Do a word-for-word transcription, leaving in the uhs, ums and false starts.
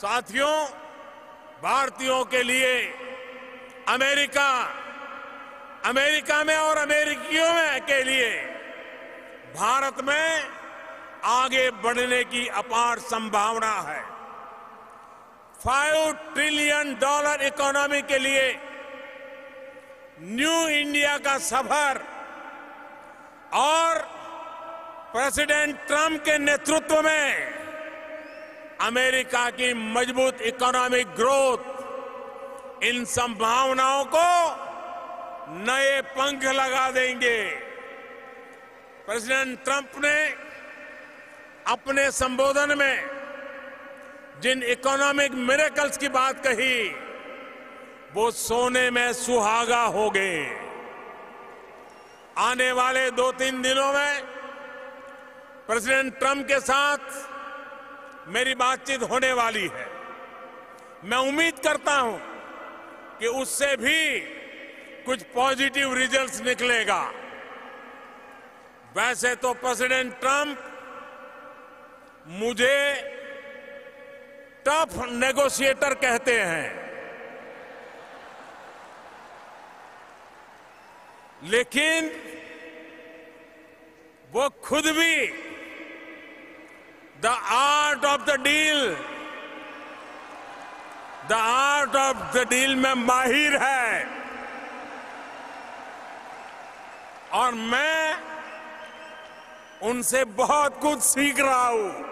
साथियों, भारतीयों के लिए अमेरिका, अमेरिका में और अमेरिकियों में के लिए भारत में आगे बढ़ने की अपार संभावना है। फाइव ट्रिलियन डॉलर इकोनॉमी के लिए न्यू इंडिया का सफर और प्रेसिडेंट ट्रंप के नेतृत्व में अमेरिका की मजबूत इकोनॉमिक ग्रोथ इन संभावनाओं को नए पंख लगा देंगे। प्रेसिडेंट ट्रंप ने अपने संबोधन में जिन इकोनॉमिक मिरेकल्स की बात कही, वो सोने में सुहागा हो गए। आने वाले दो तीन दिनों में प्रेसिडेंट ट्रंप के साथ मेरी बातचीत होने वाली है। मैं उम्मीद करता हूं कि उससे भी कुछ पॉजिटिव रिजल्ट्स निकलेगा। वैसे तो प्रेसिडेंट ट्रंप मुझे टफ नेगोशिएटर कहते हैं, लेकिन वो खुद भी the art of the deal the art of the deal में माहिर है। और मैं उनसे बहुत कुछ सीख रहा हूं।